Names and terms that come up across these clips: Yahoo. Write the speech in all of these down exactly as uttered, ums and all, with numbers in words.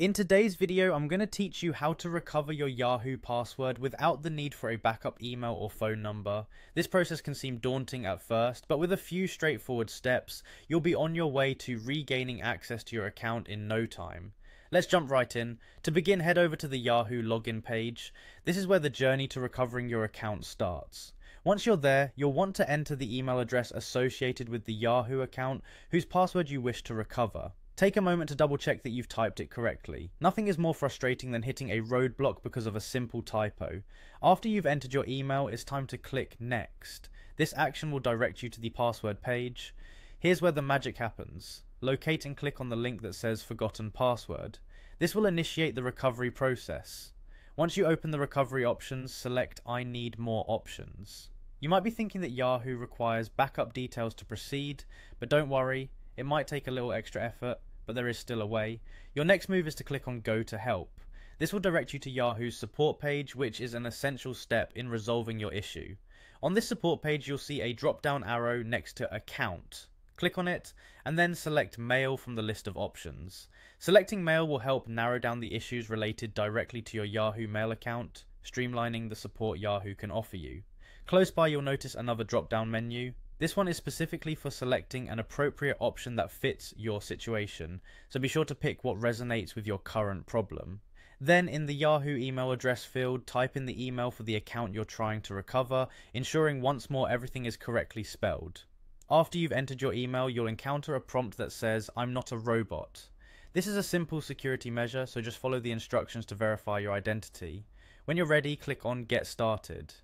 In today's video, I'm going to teach you how to recover your Yahoo password without the need for a backup email or phone number. This process can seem daunting at first, but with a few straightforward steps, you'll be on your way to regaining access to your account in no time. Let's jump right in. To begin, head over to the Yahoo login page. This is where the journey to recovering your account starts. Once you're there, you'll want to enter the email address associated with the Yahoo account whose password you wish to recover. Take a moment to double check that you've typed it correctly. Nothing is more frustrating than hitting a roadblock because of a simple typo. After you've entered your email, it's time to click Next. This action will direct you to the password page. Here's where the magic happens. Locate and click on the link that says Forgotten Password. This will initiate the recovery process. Once you open the recovery options, select I Need More Options. You might be thinking that Yahoo requires backup details to proceed, but don't worry, it might take a little extra effort. But there is still a way. Your next move is to click on Go to Help. This will direct you to Yahoo's support page, which is an essential step in resolving your issue. On this support page, you'll see a drop-down arrow next to Account. Click on it, and then select Mail from the list of options. Selecting Mail will help narrow down the issues related directly to your Yahoo Mail account, streamlining the support Yahoo can offer you. Close by, you'll notice another drop-down menu. This one is specifically for selecting an appropriate option that fits your situation, so be sure to pick what resonates with your current problem. Then, in the Yahoo email address field, type in the email for the account you're trying to recover, ensuring once more everything is correctly spelled. After you've entered your email, you'll encounter a prompt that says, "I'm not a robot." This is a simple security measure, so just follow the instructions to verify your identity. When you're ready, click on Get Started.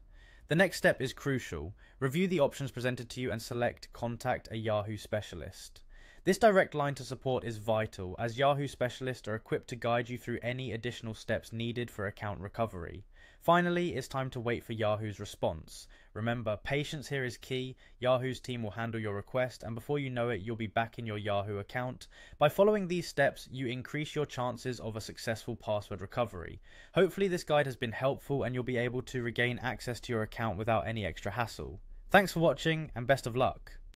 The next step is crucial. Review the options presented to you and select Contact a Yahoo Specialist. This direct line to support is vital, as Yahoo Specialists are equipped to guide you through any additional steps needed for account recovery. Finally, it's time to wait for Yahoo's response. Remember, patience here is key. Yahoo's team will handle your request, and before you know it, you'll be back in your Yahoo account. By following these steps, you increase your chances of a successful password recovery. Hopefully this guide has been helpful and you'll be able to regain access to your account without any extra hassle. Thanks for watching, and best of luck.